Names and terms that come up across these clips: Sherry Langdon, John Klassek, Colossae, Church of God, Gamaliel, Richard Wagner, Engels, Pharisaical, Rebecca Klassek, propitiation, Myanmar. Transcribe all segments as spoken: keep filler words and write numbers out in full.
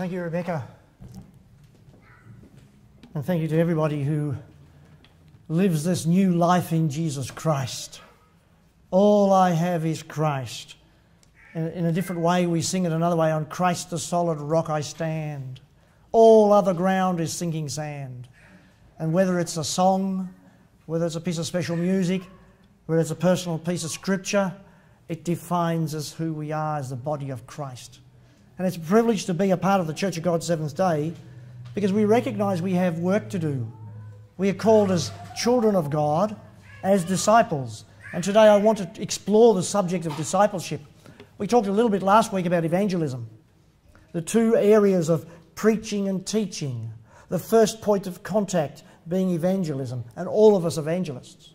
Thank you, Rebecca. And thank you to everybody who lives this new life in Jesus Christ. All I have is Christ. In, in a different way, we sing it another way. On Christ the solid rock I stand. All other ground is sinking sand. And whether it's a song, whether it's a piece of special music, whether it's a personal piece of scripture, it defines us who we are as the body of Christ. And it's a privilege to be a part of the Church of God Seventh Day, because we recognise we have work to do. We are called as children of God, as disciples. And today I want to explore the subject of discipleship. We talked a little bit last week about evangelism, the two areas of preaching and teaching. The first point of contact being evangelism, and all of us evangelists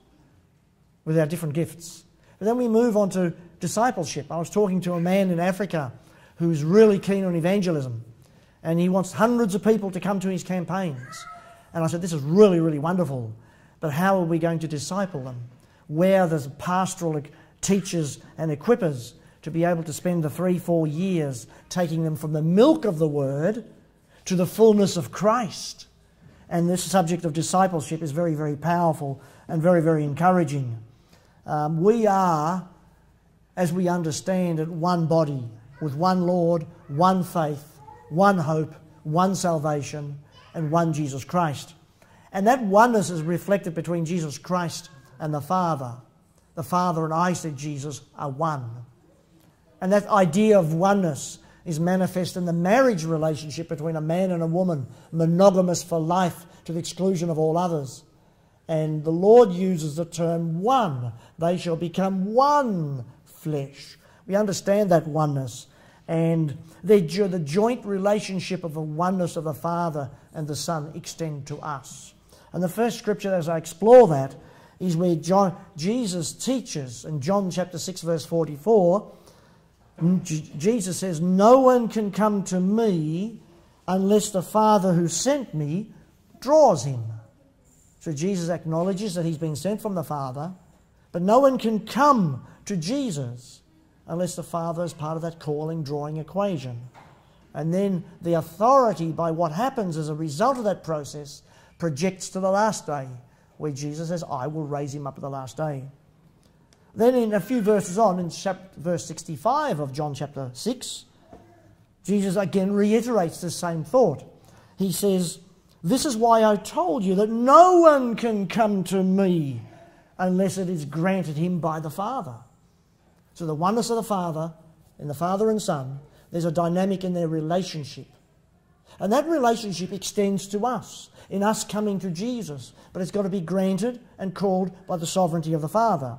with our different gifts. But then we move on to discipleship. I was talking to a man in Africa who's really keen on evangelism, and he wants hundreds of people to come to his campaigns. And I said, this is really, really wonderful, but how are we going to disciple them? Where are the pastoral teachers and equippers to be able to spend the three, four years taking them from the milk of the word to the fullness of Christ? And this subject of discipleship is very, very powerful and very, very encouraging. Um, we are, as we understand it, one body with one Lord, one faith, one hope, one salvation, and one Jesus Christ. And that oneness is reflected between Jesus Christ and the Father. The Father and I, said Jesus, are one. And that idea of oneness is manifest in the marriage relationship between a man and a woman, monogamous for life to the exclusion of all others. And the Lord uses the term one. They shall become one flesh. We understand that oneness. And the joint relationship of the oneness of the Father and the Son extend to us. And the first scripture as I explore that is where John, Jesus teaches in John chapter six verse forty-four, Jesus says, "No one can come to me unless the Father who sent me draws him." So Jesus acknowledges that he's been sent from the Father, but no one can come to Jesus unless the Father is part of that calling, drawing equation. And then the authority by what happens as a result of that process projects to the last day, where Jesus says, "I will raise him up at the last day." Then in a few verses on, in verse sixty-five of John chapter six, Jesus again reiterates the same thought. He says, "This is why I told you that no one can come to me unless it is granted him by the Father." So the oneness of the Father, in the Father and Son, there's a dynamic in their relationship. And that relationship extends to us, in us coming to Jesus, but it's got to be granted and called by the sovereignty of the Father.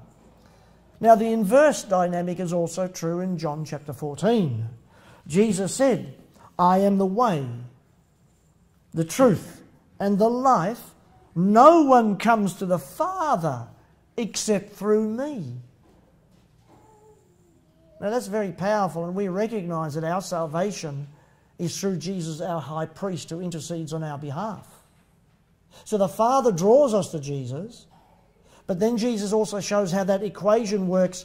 Now, the inverse dynamic is also true in John chapter fourteen. Jesus said, "I am the way, the truth, and the life. No one comes to the Father except through me." Now, that's very powerful, and we recognize that our salvation is through Jesus, our high priest, who intercedes on our behalf. So the Father draws us to Jesus. But then Jesus also shows how that equation works,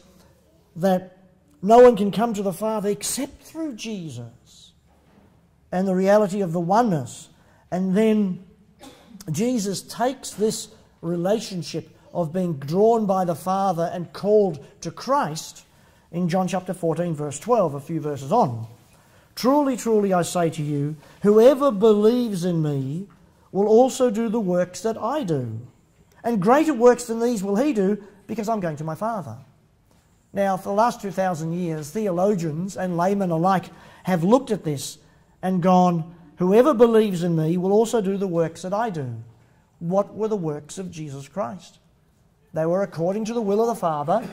that no one can come to the Father except through Jesus, and the reality of the oneness. And then Jesus takes this relationship of being drawn by the Father and called to Christ in John chapter fourteen, verse twelve, a few verses on. "Truly, truly, I say to you, whoever believes in me will also do the works that I do. And greater works than these will he do, because I'm going to my Father." Now, for the last two thousand years, theologians and laymen alike have looked at this and gone, whoever believes in me will also do the works that I do. What were the works of Jesus Christ? They were according to the will of the Father.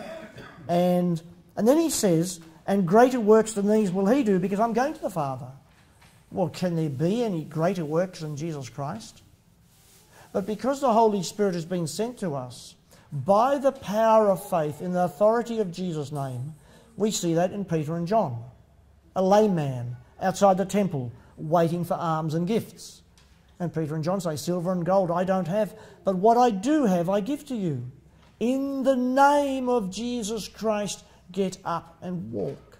And, and then he says, and greater works than these will he do, because I'm going to the Father. Well, can there be any greater works than Jesus Christ? But because the Holy Spirit has been sent to us, by the power of faith, in the authority of Jesus' name, we see that in Peter and John. A layman outside the temple, waiting for alms and gifts. And Peter and John say, "Silver and gold I don't have, but what I do have I give to you. In the name of Jesus Christ, get up and walk."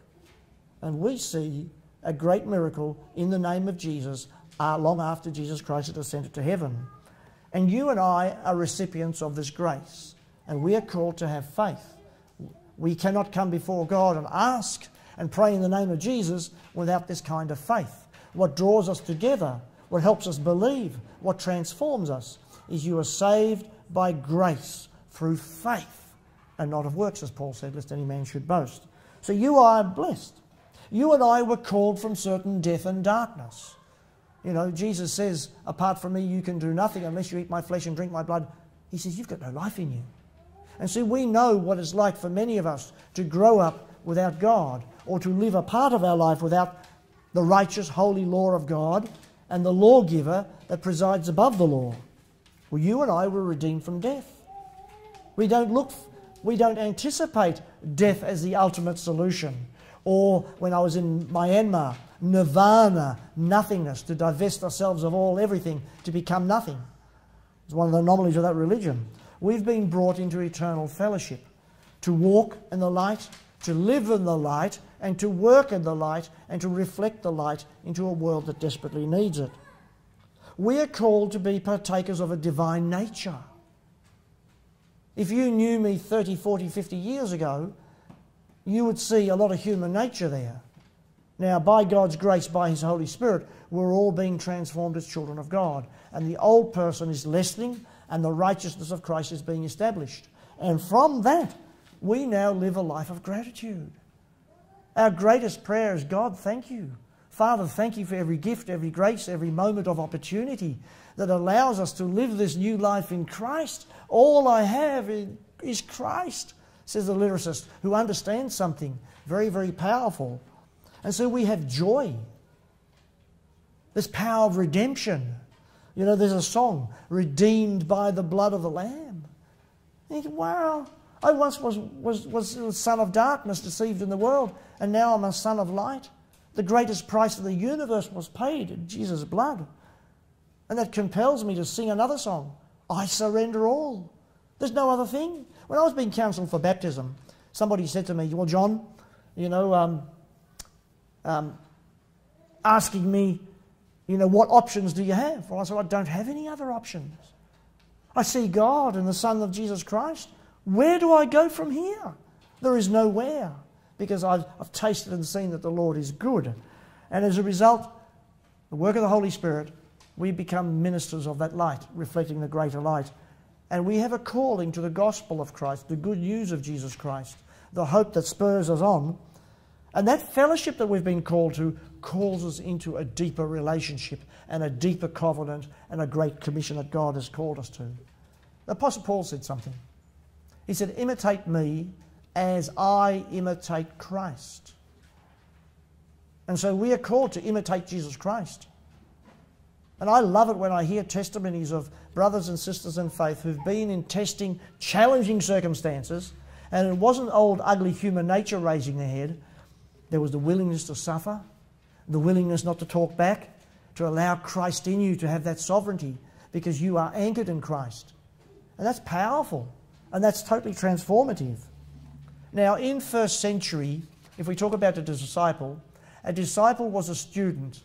And we see a great miracle in the name of Jesus uh, long after Jesus Christ had ascended to heaven. And you and I are recipients of this grace, and we are called to have faith. We cannot come before God and ask and pray in the name of Jesus without this kind of faith. What draws us together, what helps us believe, what transforms us, is you are saved by grace through faith and not of works, as Paul said, lest any man should boast. So you are blessed. You and I were called from certain death and darkness. You know, Jesus says, apart from me you can do nothing unless you eat my flesh and drink my blood. He says, you've got no life in you. And see, we know what it's like for many of us to grow up without God, or to live a part of our life without the righteous, holy law of God and the lawgiver that presides above the law. Well, you and I were redeemed from death. We don't look, we don't anticipate death as the ultimate solution. Or when I was in Myanmar, nirvana, nothingness, to divest ourselves of all everything, to become nothing. It's one of the anomalies of that religion. We've been brought into eternal fellowship, to walk in the light, to live in the light, and to work in the light, and to reflect the light into a world that desperately needs it. We are called to be partakers of a divine nature. If you knew me thirty, forty, fifty years ago, you would see a lot of human nature there. Now, by God's grace, by His Holy Spirit, we're all being transformed as children of God. And the old person is lessening, and the righteousness of Christ is being established. And from that, we now live a life of gratitude. Our greatest prayer is, God, thank you. Father, thank you for every gift, every grace, every moment of opportunity that allows us to live this new life in Christ. All I have is Christ, says the lyricist, who understands something very, very powerful. And so we have joy, this power of redemption. You know, there's a song, Redeemed by the Blood of the Lamb. You think, wow, I once was, was, was the son of darkness, deceived in the world, and now I'm a son of light. The greatest price of the universe was paid in Jesus' blood. And that compels me to sing another song, I surrender all. There's no other thing. When I was being counselled for baptism, somebody said to me, well, John, you know, um, um, asking me, you know, what options do you have? Well, I said, I don't have any other options. I see God and the Son of Jesus Christ. Where do I go from here? There is nowhere. Because I've, I've tasted and seen that the Lord is good. And as a result, the work of the Holy Spirit, we become ministers of that light, reflecting the greater light. And we have a calling to the gospel of Christ, the good news of Jesus Christ, the hope that spurs us on. And that fellowship that we've been called to calls us into a deeper relationship and a deeper covenant and a great commission that God has called us to. The Apostle Paul said something. He said, imitate me as I imitate Christ. And so we are called to imitate Jesus Christ. And I love it when I hear testimonies of brothers and sisters in faith who've been in testing, challenging circumstances, and it wasn't old, ugly human nature raising their head. There was the willingness to suffer, the willingness not to talk back, to allow Christ in you to have that sovereignty, because you are anchored in Christ. And that's powerful, and that's totally transformative. Now, in first century, if we talk about a disciple, a disciple was a student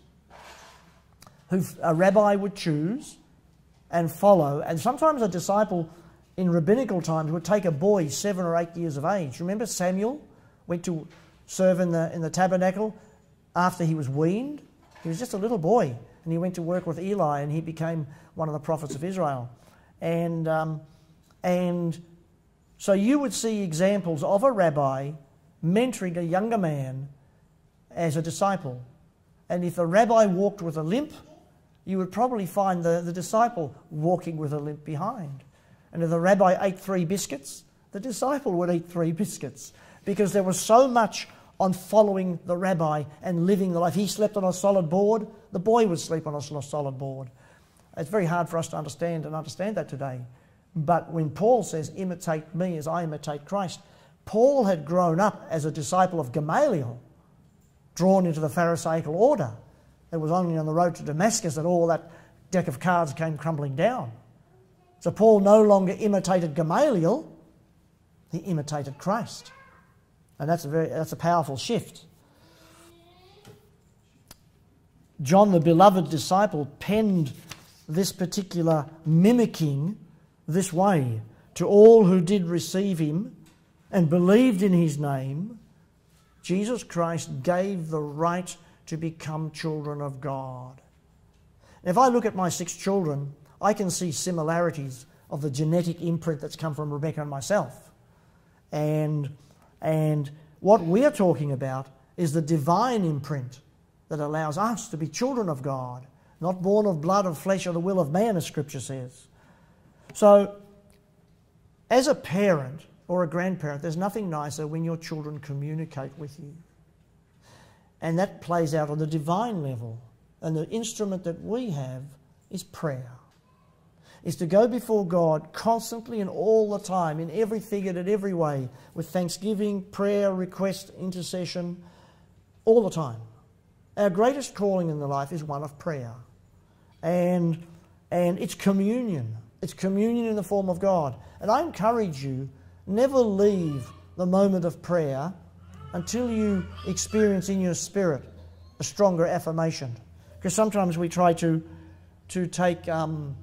who a rabbi would choose and follow. And sometimes a disciple in rabbinical times would take a boy seven or eight years of age. Remember Samuel went to serve in the, in the tabernacle after he was weaned? He was just a little boy, and he went to work with Eli, and he became one of the prophets of Israel. And... Um, and So you would see examples of a rabbi mentoring a younger man as a disciple. And if the rabbi walked with a limp, you would probably find the, the disciple walking with a limp behind. And if the rabbi ate three biscuits, the disciple would eat three biscuits, because there was so much on following the rabbi and living the life. He slept on a solid board, the boy would sleep on a solid board. It's very hard for us to understand and understand that today. But when Paul says, imitate me as I imitate Christ, Paul had grown up as a disciple of Gamaliel, drawn into the Pharisaical order. It was only on the road to Damascus that all that deck of cards came crumbling down. So Paul no longer imitated Gamaliel, he imitated Christ. And that's a, very, that's a powerful shift. John, the beloved disciple, penned this particular mimicking this way: to all who did receive him and believed in his name, Jesus Christ gave the right to become children of God. If I look at my six children, I can see similarities of the genetic imprint that's come from Rebecca and myself. And, and what we're talking about is the divine imprint that allows us to be children of God, not born of blood, of flesh, or the will of man, as Scripture says. So, as a parent or a grandparent, there's nothing nicer when your children communicate with you. And that plays out on the divine level. And the instrument that we have is prayer. It's to go before God constantly and all the time, in everything and in every way, with thanksgiving, prayer, request, intercession, all the time. Our greatest calling in the life is one of prayer. And, and it's communion. It's communion in the form of God. And I encourage you, never leave the moment of prayer until you experience in your spirit a stronger affirmation. Because sometimes we try to, to take... Um,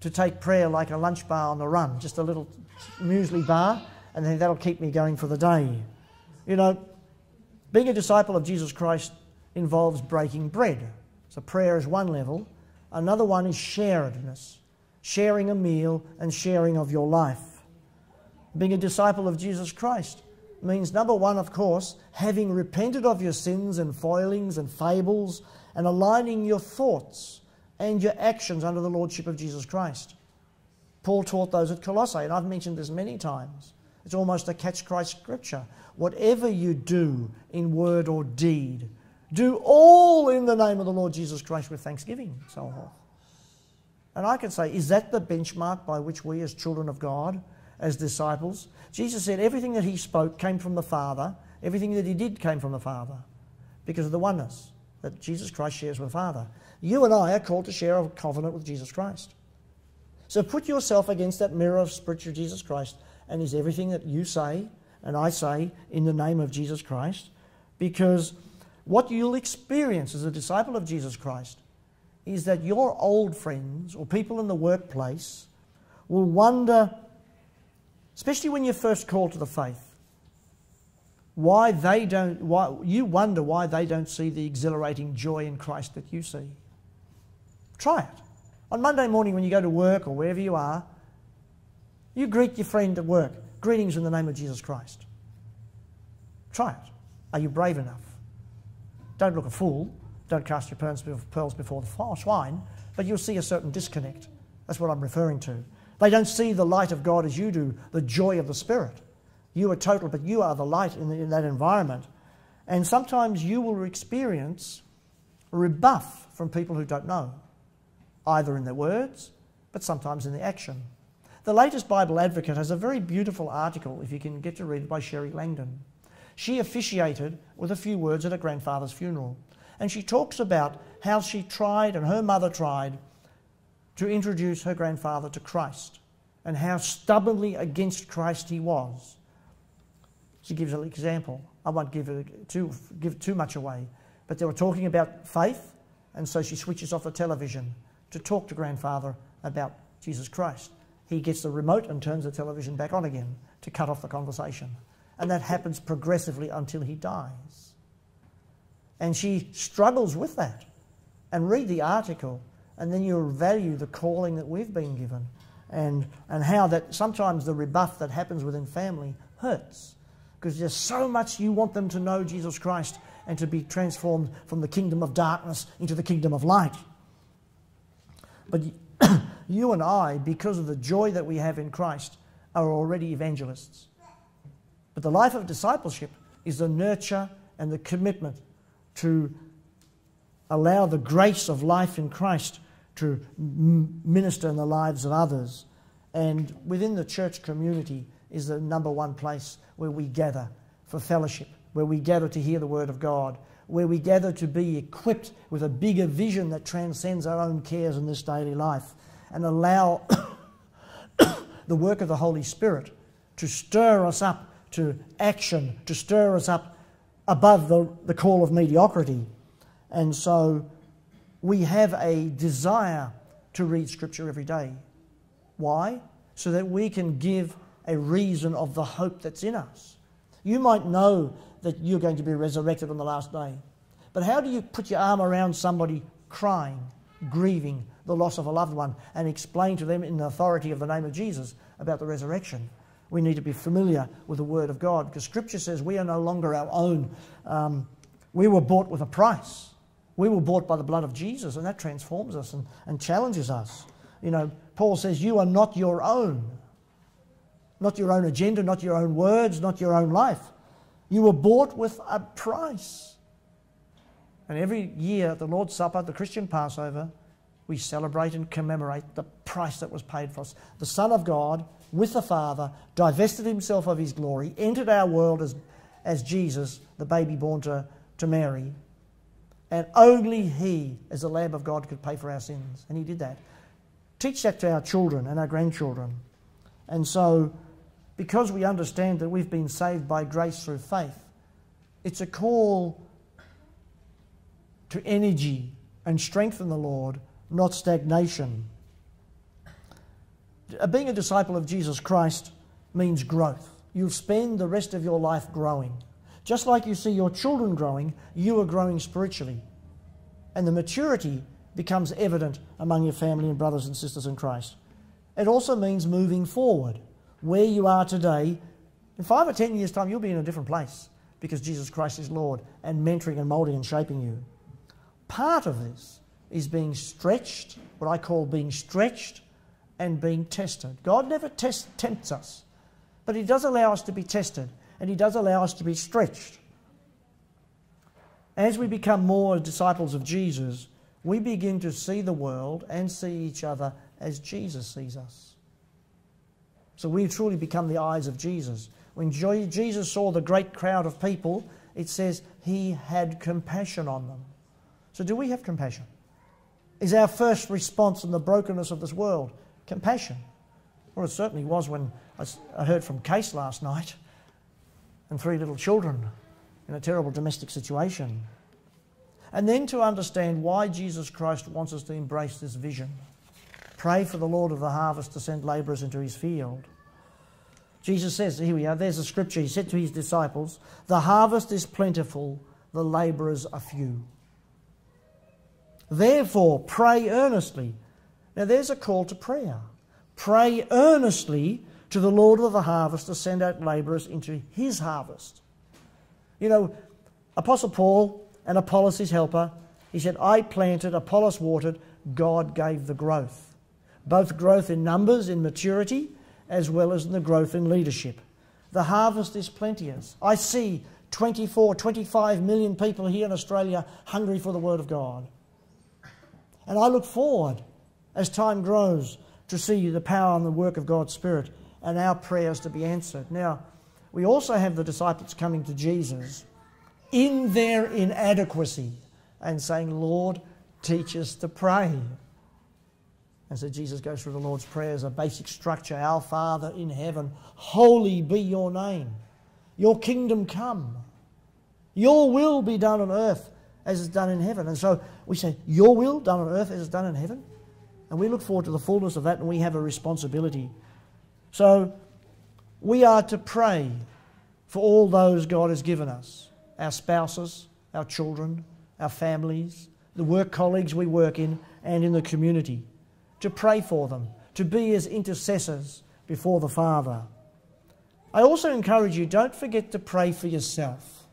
to take prayer like a lunch bar on the run, just a little muesli bar, and then that'll keep me going for the day. You know, being a disciple of Jesus Christ involves breaking bread. So prayer is one level. Another one is sharedness, sharing a meal and sharing of your life. Being a disciple of Jesus Christ means, number one, of course, having repented of your sins and foilings and fables and aligning your thoughts and your actions under the Lordship of Jesus Christ. Paul taught those at Colossae, and I've mentioned this many times. It's almost a catch-cry scripture. Whatever you do in word or deed, do all in the name of the Lord Jesus Christ with thanksgiving, and so on. And I can say, is that the benchmark by which we as children of God, as disciples? Jesus said everything that he spoke came from the Father. Everything that he did came from the Father because of the oneness that Jesus Christ shares with the Father. You and I are called to share a covenant with Jesus Christ. So put yourself against that mirror of spiritual Jesus Christ, and is everything that you say and I say in the name of Jesus Christ, because what you'll experience as a disciple of Jesus Christ is that your old friends or people in the workplace will wonder, especially when you're first called to the faith, why they don't, why, you wonder why they don't see the exhilarating joy in Christ that you see. Try it. On Monday morning when you go to work or wherever you are, you greet your friend at work. Greetings in the name of Jesus Christ. Try it. Are you brave enough? Don't look a fool. Don't cast your pearls before the swine, but you'll see a certain disconnect. That's what I'm referring to. They don't see the light of God as you do, the joy of the Spirit. You are total, but you are the light in, the, in that environment. And sometimes you will experience rebuff from people who don't know, either in their words, but sometimes in their action. The latest Bible Advocate has a very beautiful article, if you can get to read it, by Sherry Langdon. She officiated with a few words at her grandfather's funeral. And she talks about how she tried, and her mother tried, to introduce her grandfather to Christ, and how stubbornly against Christ he was. She gives an example. I won't give, it too, give too much away. But they were talking about faith, and so she switches off the television to talk to grandfather about Jesus Christ. He gets the remote and turns the television back on again to cut off the conversation. And that happens progressively until he dies. And she struggles with that. And read the article, and then you'll value the calling that we've been given, and, and how that sometimes the rebuff that happens within family hurts. Because there's so much you want them to know Jesus Christ and to be transformed from the kingdom of darkness into the kingdom of light. But you and I, because of the joy that we have in Christ, are already evangelists. But the life of discipleship is the nurture and the commitment to allow the grace of life in Christ to minister in the lives of others. And within the church community is the number one place where we gather for fellowship, where we gather to hear the Word of God, where we gather to be equipped with a bigger vision that transcends our own cares in this daily life, and allow the work of the Holy Spirit to stir us up to action, to stir us up above the, the call of mediocrity, And so we have a desire to read Scripture every day. Why? So that we can give a reason of the hope that's in us. You might know that you're going to be resurrected on the last day, but how do you put your arm around somebody crying, grieving the loss of a loved one, and explain to them in the authority of the name of Jesus about the resurrection? We need to be familiar with the Word of God, because Scripture says we are no longer our own. Um, we were bought with a price. We were bought by the blood of Jesus, and that transforms us and, and challenges us. You know, Paul says you are not your own. Not your own agenda, not your own words, not your own life. You were bought with a price. And every year at the Lord's Supper, the Christian Passover, we celebrate and commemorate the price that was paid for us. The Son of God, with the Father, divested himself of his glory, entered our world as, as Jesus, the baby born to, to Mary. And only he, as the Lamb of God, could pay for our sins. And he did that. Teach that to our children and our grandchildren. And so, because we understand that we've been saved by grace through faith, it's a call to energy and strength in the Lord, not stagnation. Being a disciple of Jesus Christ means growth. You'll spend the rest of your life growing. Just like you see your children growing, you are growing spiritually. And the maturity becomes evident among your family and brothers and sisters in Christ. It also means moving forward. Where you are today, in five or ten years' time, you'll be in a different place, because Jesus Christ is Lord and mentoring and moulding and shaping you. Part of this is being stretched, what I call being stretched and being tested. God never test, tempts us, but he does allow us to be tested, and he does allow us to be stretched. As we become more disciples of Jesus, we begin to see the world and see each other as Jesus sees us. So we truly become the eyes of Jesus. When Jesus saw the great crowd of people, it says he had compassion on them. So do we have compassion? Is our first response in the brokenness of this world compassion? Well, it certainly was when I heard from Case last night and three little children in a terrible domestic situation. And then to understand why Jesus Christ wants us to embrace this vision. Pray for the Lord of the harvest to send laborers into his field. Jesus says, here we are, there's a scripture. He said to his disciples, the harvest is plentiful, the laborers are few. Therefore, pray earnestly. Now there's a call to prayer. Pray earnestly to the Lord of the harvest to send out laborers into his harvest. You know, Apostle Paul and Apollos his helper, he said, I planted, Apollos watered, God gave the growth. Both growth in numbers, in maturity, as well as in the growth in leadership. The harvest is plenteous. I see twenty-four, twenty-five million people here in Australia hungry for the Word of God. And I look forward, as time grows, to see the power and the work of God's Spirit and our prayers to be answered. Now, we also have the disciples coming to Jesus in their inadequacy and saying, Lord, teach us to pray. And so Jesus goes through the Lord's Prayer as a basic structure. Our Father in heaven, holy be your name. Your kingdom come. Your will be done on earth as it's done in heaven. And so we say, your will done on earth as it's done in heaven. And we look forward to the fullness of that, and we have a responsibility. So we are to pray for all those God has given us. Our spouses, our children, our families, the work colleagues we work in, and in the community. To pray for them, to be as intercessors before the Father. I also encourage you, don't forget to pray for yourself.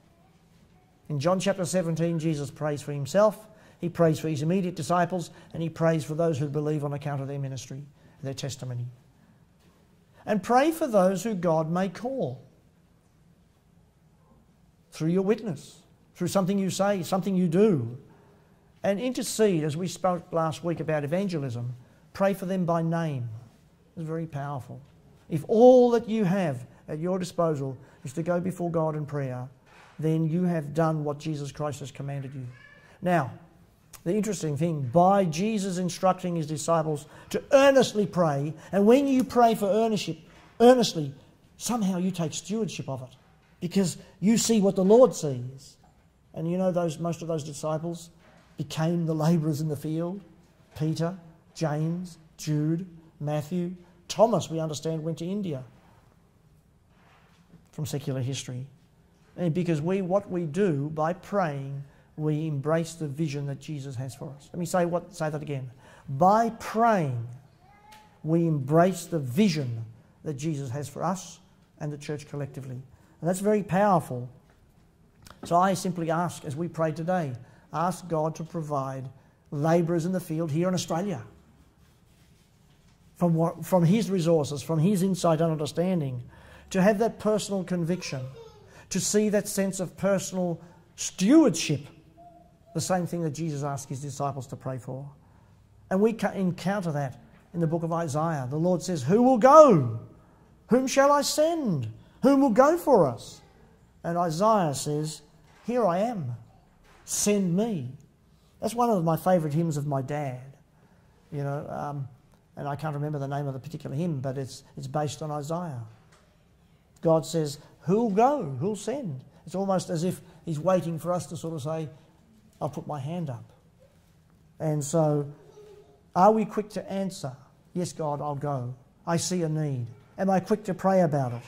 In John chapter seventeen, Jesus prays for himself, he prays for his immediate disciples, and he prays for those who believe on account of their ministry, their testimony. And pray for those who God may call through your witness, through something you say, something you do. And intercede, as we spoke last week about evangelism, pray for them by name. It's very powerful. If all that you have at your disposal is to go before God in prayer, then you have done what Jesus Christ has commanded you. Now, the interesting thing, by Jesus instructing his disciples to earnestly pray, and when you pray for earnestship, earnestly, somehow you take stewardship of it, because you see what the Lord sees. And you know, those most of those disciples, became the labourers in the field. Peter, James, Jude, Matthew, Thomas, we understand, went to India from secular history. And because we, what we do by praying, we embrace the vision that Jesus has for us. Let me say, what, say that again. By praying, we embrace the vision that Jesus has for us and the church collectively. And that's very powerful. So I simply ask, as we pray today, ask God to provide labourers in the field here in Australia. From, what, from his resources, from his insight and understanding, to have that personal conviction, to see that sense of personal stewardship, the same thing that Jesus asked his disciples to pray for. And we encounter that in the book of Isaiah. The Lord says, who will go? Whom shall I send? Whom will go for us? And Isaiah says, here I am, send me. That's one of my favourite hymns of my dad. You know, um, and I can't remember the name of the particular hymn, but it's, it's based on Isaiah. God says, who'll go? Who'll send? It's almost as if he's waiting for us to sort of say, I'll put my hand up. And so, are we quick to answer? Yes, God, I'll go. I see a need. Am I quick to pray about it?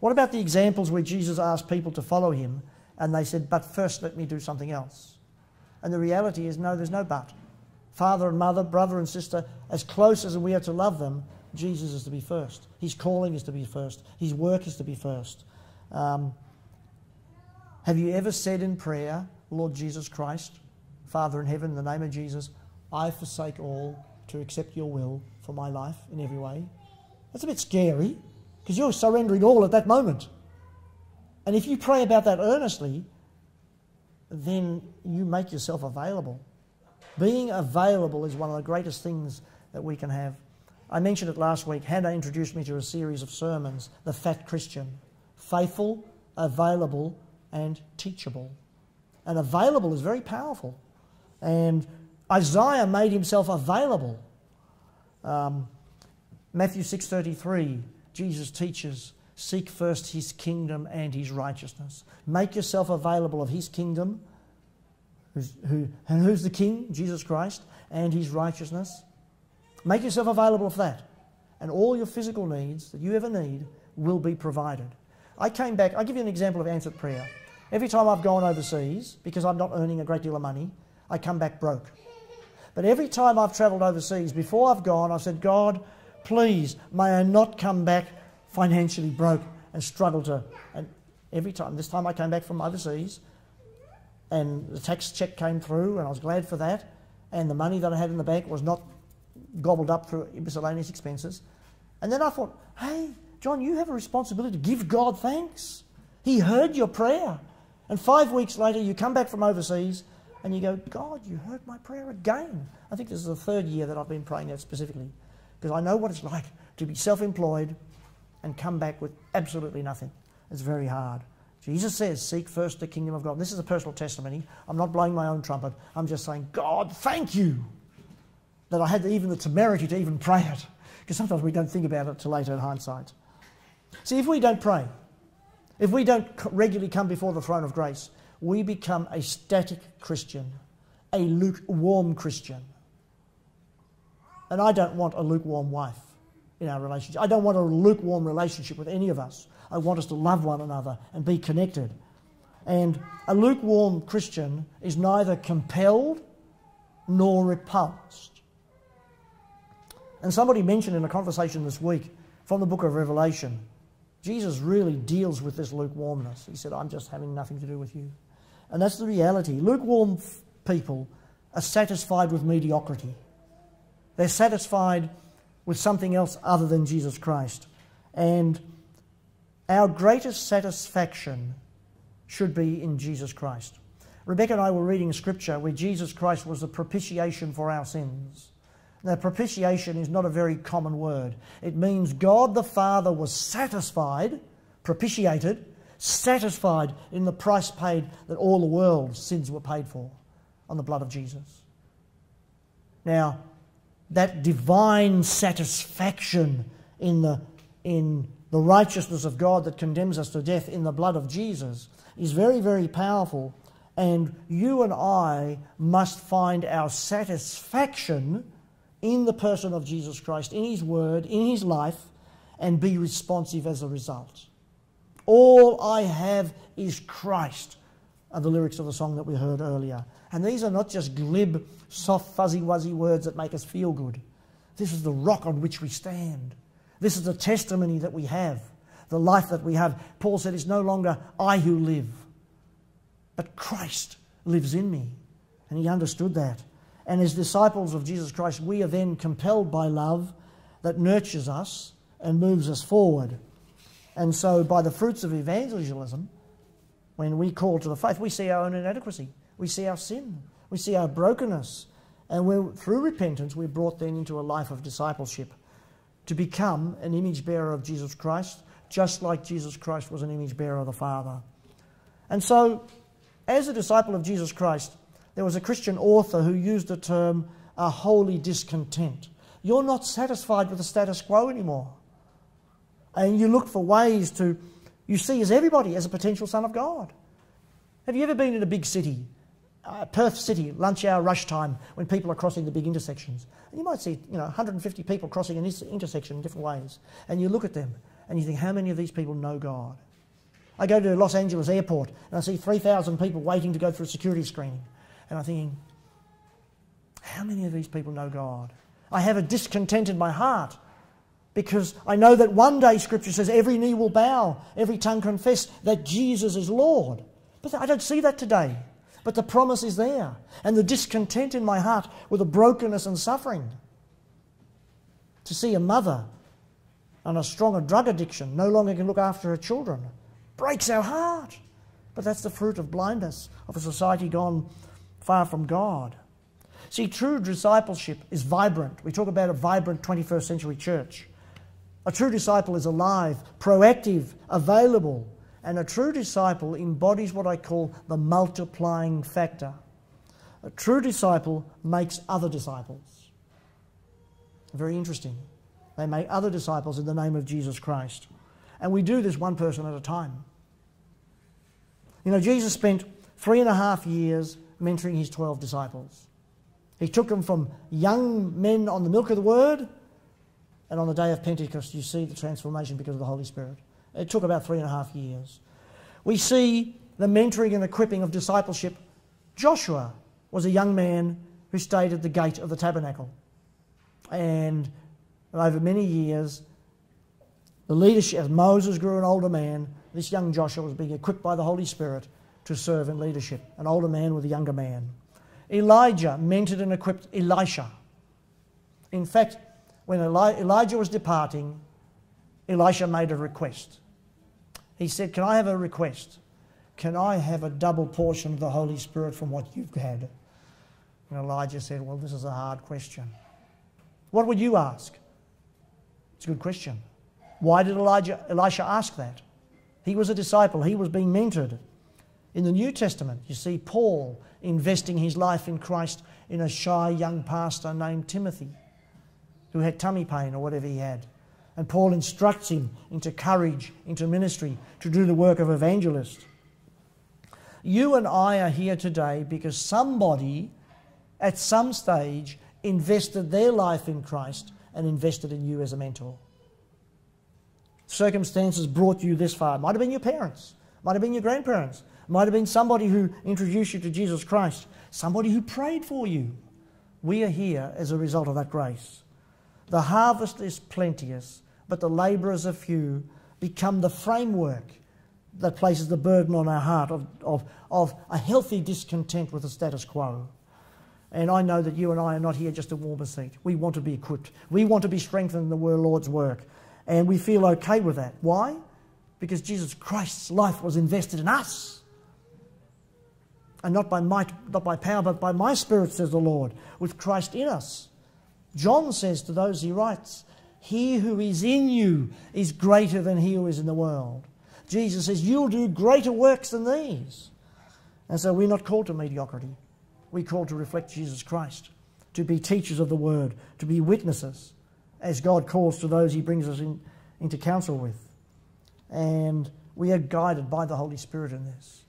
What about the examples where Jesus asked people to follow him and they said, but first let me do something else? And the reality is, no, there's no but. Father and mother, brother and sister, as close as we are to love them, Jesus is to be first. His calling is to be first. His work is to be first. Um, have you ever said in prayer, Lord Jesus Christ, Father in heaven, in the name of Jesus, I forsake all to accept your will for my life in every way? That's a bit scary, because you're surrendering all at that moment. And if you pray about that earnestly, then you make yourself available. Being available is one of the greatest things that we can have. I mentioned it last week. Hannah introduced me to a series of sermons, The Fat Christian. Faithful, available, and teachable. And available is very powerful. And Isaiah made himself available. Um, Matthew six thirty-three, Jesus teaches, seek first his kingdom and his righteousness. Make yourself available of his kingdom. Who's, who, and who's the king? Jesus Christ. And his righteousness. Make yourself available for that. And all your physical needs that you ever need will be provided. I came back, I'll give you an example of answered prayer. Every time I've gone overseas, because I'm not earning a great deal of money, I come back broke. But every time I've travelled overseas, before I've gone, I've said, God, please, may I not come back financially broke and struggle to... And every time, this time I came back from overseas, and the tax cheque came through, and I was glad for that, and the money that I had in the bank was not gobbled up through miscellaneous expenses. And then I thought, hey, John, you have a responsibility to give God thanks. He heard your prayer. And five weeks later, you come back from overseas, and you go, God, you heard my prayer again. I think this is the third year that I've been praying that specifically, because I know what it's like to be self-employed and come back with absolutely nothing. It's very hard. Jesus says, seek first the kingdom of God. This is a personal testimony. I'm not blowing my own trumpet. I'm just saying, God, thank you that I had even the temerity to even pray it, because sometimes we don't think about it till later in hindsight. See, if we don't pray, if we don't regularly come before the throne of grace, we become a static Christian, a lukewarm Christian. And I don't want a lukewarm wife in our relationship. I don't want a lukewarm relationship with any of us. I want us to love one another and be connected. And a lukewarm Christian is neither compelled nor repulsed. And somebody mentioned in a conversation this week from the book of Revelation, Jesus really deals with this lukewarmness. He said, I'm just having nothing to do with you. And that's the reality. Lukewarm people are satisfied with mediocrity. They're satisfied with something else other than Jesus Christ. And our greatest satisfaction should be in Jesus Christ. Rebecca and I were reading scripture where Jesus Christ was the propitiation for our sins. Now, propitiation is not a very common word. It means God the Father was satisfied, propitiated, satisfied in the price paid that all the world's sins were paid for on the blood of Jesus. Now, that divine satisfaction in the, in the righteousness of God that condemns us to death in the blood of Jesus is very, very powerful. And you and I must find our satisfaction in the person of Jesus Christ, in his word, in his life, and be responsive as a result. All I have is Christ, are the lyrics of the song that we heard earlier. And these are not just glib, soft, fuzzy-wuzzy words that make us feel good. This is the rock on which we stand. This is the testimony that we have, the life that we have. Paul said, it's no longer I who live, but Christ lives in me. And he understood that. And as disciples of Jesus Christ, we are then compelled by love that nurtures us and moves us forward. And so by the fruits of evangelism, when we call to the faith, we see our own inadequacy. We see our sin. We see our brokenness. And we're, through repentance, we're brought then into a life of discipleship to become an image bearer of Jesus Christ, just like Jesus Christ was an image bearer of the Father. And so, as a disciple of Jesus Christ, there was a Christian author who used the term a holy discontent. You're not satisfied with the status quo anymore. And you look for ways to, you see as everybody as a potential son of God. Have you ever been in a big city, uh, Perth City, lunch hour, rush time, when people are crossing the big intersections? And you might see, you know, one hundred fifty people crossing an intersection in different ways. And you look at them and you think, how many of these people know God? I go to Los Angeles airport and I see three thousand people waiting to go through security screening. And I'm thinking, how many of these people know God? I have a discontent in my heart because I know that one day Scripture says every knee will bow, every tongue confess that Jesus is Lord. But I don't see that today. But the promise is there. And the discontent in my heart with the brokenness and suffering. To see a mother on a stronger drug addiction no longer can look after her children breaks our heart. But that's the fruit of blindness, of a society gone far from God. See, true discipleship is vibrant. We talk about a vibrant twenty-first century church. A true disciple is alive, proactive, available. And a true disciple embodies what I call the multiplying factor. A true disciple makes other disciples. Very interesting. They make other disciples in the name of Jesus Christ. And we do this one person at a time. You know, Jesus spent three and a half years mentoring his twelve disciples. He took them from young men on the milk of the word, and on the day of Pentecost you see the transformation because of the Holy Spirit. It took about three and a half years. We see the mentoring and equipping of discipleship. Joshua was a young man who stayed at the gate of the tabernacle. And over many years, the leadership, as Moses grew an older man, this young Joshua was being equipped by the Holy Spirit to serve in leadership. An older man with a younger man. Elijah mentored and equipped Elisha. In fact, when Eli- Elijah was departing, Elisha made a request. He said, can I have a request? Can I have a double portion of the Holy Spirit from what you've had? And Elijah said, well, this is a hard question. What would you ask? It's a good question. Why did Elijah, Elisha ask that? He was a disciple. He was being mentored. In the New Testament, you see Paul investing his life in Christ in a shy young pastor named Timothy, who had tummy pain or whatever he had. And Paul instructs him into courage, into ministry, to do the work of evangelist. You and I are here today because somebody at some stage invested their life in Christ and invested in you as a mentor. Circumstances brought you this far. Might have been your parents, might have been your grandparents, might have been somebody who introduced you to Jesus Christ, somebody who prayed for you. We are here as a result of that grace. The harvest is plenteous, but the labourers are few. Become the framework that places the burden on our heart of, of, of a healthy discontent with the status quo. And I know that you and I are not here just to warm a seat. We want to be equipped. We want to be strengthened in the Lord's work. And we feel okay with that. Why? Because Jesus Christ's life was invested in us. And not by might, not by power, but by my Spirit, says the Lord, with Christ in us. John says to those he writes, he who is in you is greater than he who is in the world. Jesus says, you'll do greater works than these. And so we're not called to mediocrity. We're called to reflect Jesus Christ, to be teachers of the word, to be witnesses, as God calls to those he brings us in, into counsel with. And we are guided by the Holy Spirit in this.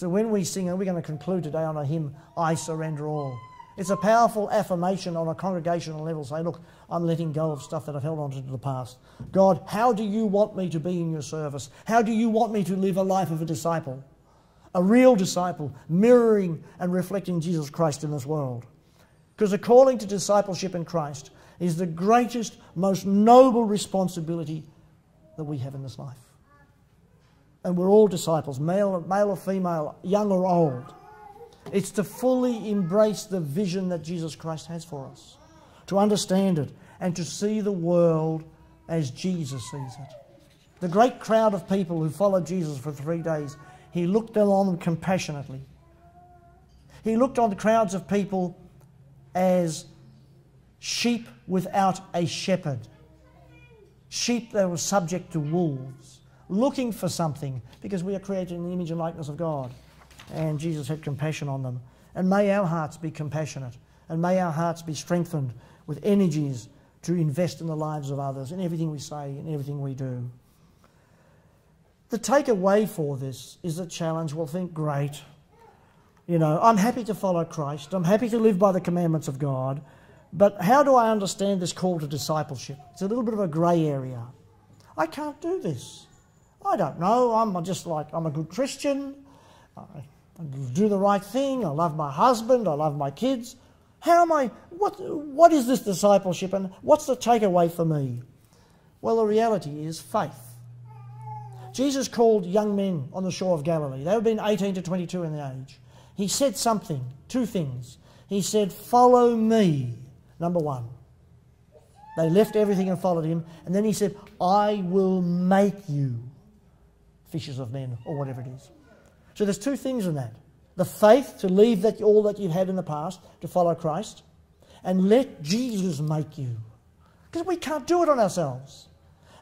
So when we sing, and we're going to conclude today on a hymn, I Surrender All. It's a powerful affirmation on a congregational level. Say, look, I'm letting go of stuff that I've held on to in the past. God, how do you want me to be in your service? How do you want me to live a life of a disciple? A real disciple, mirroring and reflecting Jesus Christ in this world. Because the calling to discipleship in Christ is the greatest, most noble responsibility that we have in this life. And we're all disciples, male, male or female, young or old. It's to fully embrace the vision that Jesus Christ has for us, to understand it, and to see the world as Jesus sees it. The great crowd of people who followed Jesus for three days, he looked on them compassionately. He looked on the crowds of people as sheep without a shepherd. Sheep that were subject to wolves, looking for something, because we are created in the image and likeness of God. And Jesus had compassion on them. And may our hearts be compassionate, and may our hearts be strengthened with energies to invest in the lives of others, in everything we say, in everything we do. The takeaway for this is a challenge. Well, think, great. You know, I'm happy to follow Christ. I'm happy to live by the commandments of God. But how do I understand this call to discipleship? It's a little bit of a grey area. I can't do this. I don't know. I'm just like, I'm a good Christian. I do the right thing. I love my husband. I love my kids. How am I, what, what is this discipleship and what's the takeaway for me? Well, the reality is faith. Jesus called young men on the shore of Galilee. They would have been eighteen to twenty-two in the age. He said something, two things. He said, follow me. Number one, they left everything and followed him. And then he said, I will make you fishers of men, or whatever it is. So there's two things in that. The faith to leave that, all that you've had in the past, to follow Christ, and let Jesus make you. Because we can't do it on ourselves.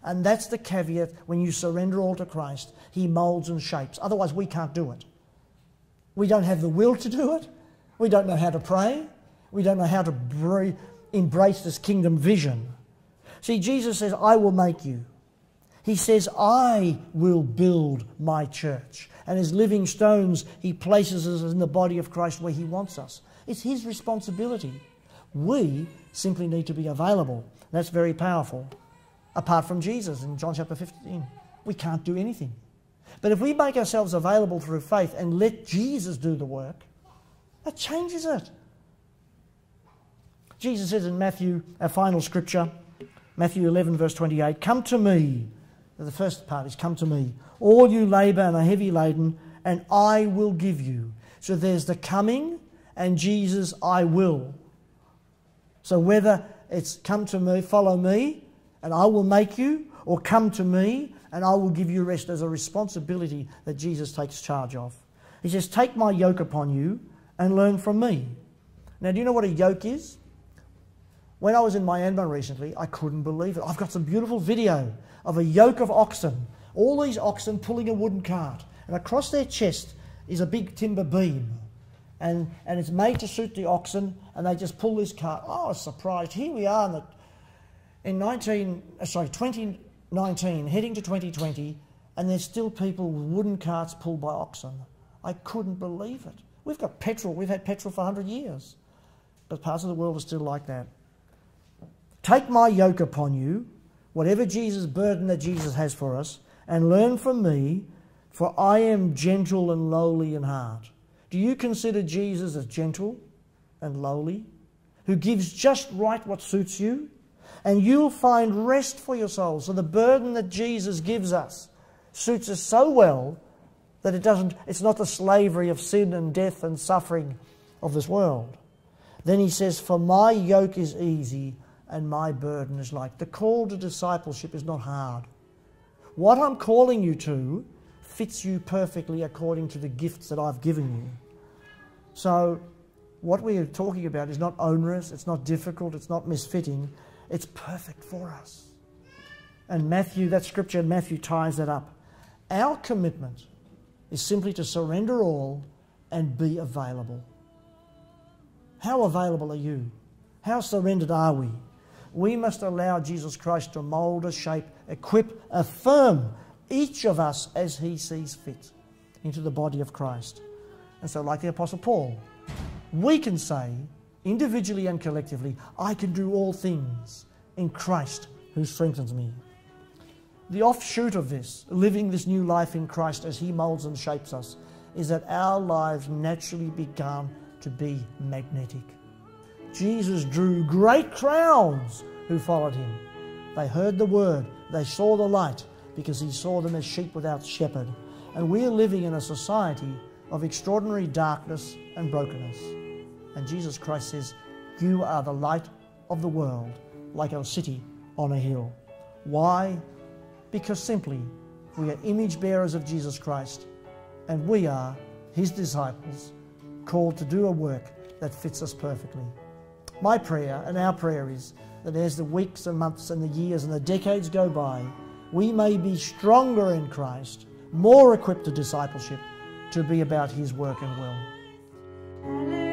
And that's the caveat. When you surrender all to Christ, he moulds and shapes. Otherwise, we can't do it. We don't have the will to do it. We don't know how to pray. We don't know how to embrace this kingdom vision. See, Jesus says, I will make you. He says, I will build my church. And as living stones, he places us in the body of Christ where he wants us. It's his responsibility. We simply need to be available. That's very powerful. Apart from Jesus in John chapter fifteen, we can't do anything. But if we make ourselves available through faith and let Jesus do the work, that changes it. Jesus says in Matthew, our final scripture, Matthew eleven, verse twenty-eight, come to me. The first part is come to me. All you labour and are heavy laden, and I will give you. So there's the coming and Jesus, I will. So whether it's come to me, follow me, and I will make you, or come to me, and I will give you rest. There's a responsibility that Jesus takes charge of. He says, take my yoke upon you and learn from me. Now, do you know what a yoke is? When I was in Myanmar recently, I couldn't believe it. I've got some beautiful video of a yoke of oxen, all these oxen pulling a wooden cart, and across their chest is a big timber beam, and, and it's made to suit the oxen, and they just pull this cart. Oh, I was surprised. Here we are in, the, in nineteen, sorry, twenty nineteen, heading to twenty twenty, and there's still people with wooden carts pulled by oxen. I couldn't believe it. We've got petrol. We've had petrol for a hundred years, but parts of the world are still like that. Take my yoke upon you, whatever Jesus' burden that Jesus has for us, and learn from me, for I am gentle and lowly in heart. Do you consider Jesus as gentle and lowly, who gives just right what suits you? And you'll find rest for your soul. So the burden that Jesus gives us suits us so well that it doesn't, it's not the slavery of sin and death and suffering of this world. Then he says, for my yoke is easy, and my burden is light. The call to discipleship is not hard. What I'm calling you to fits you perfectly according to the gifts that I've given you. So what we are talking about is not onerous, it's not difficult, it's not misfitting, it's perfect for us. And Matthew, that scripture in Matthew ties that up. Our commitment is simply to surrender all and be available. How available are you? How surrendered are we? We must allow Jesus Christ to mould us, shape, equip, affirm each of us as he sees fit into the body of Christ. And so, like the Apostle Paul, we can say, individually and collectively, I can do all things in Christ who strengthens me. The offshoot of this, living this new life in Christ as He molds and shapes us, is that our lives naturally began to be magnetic. Jesus drew great crowds who followed Him. They heard the word, they saw the light, because He saw them as sheep without shepherd. And we're living in a society of extraordinary darkness and brokenness. And Jesus Christ says, you are the light of the world, like a city on a hill. Why? Because simply, we are image bearers of Jesus Christ, and we are His disciples, called to do a work that fits us perfectly. My prayer and our prayer is that as the weeks and months and the years and the decades go by, we may be stronger in Christ, more equipped to discipleship, to be about His work and will.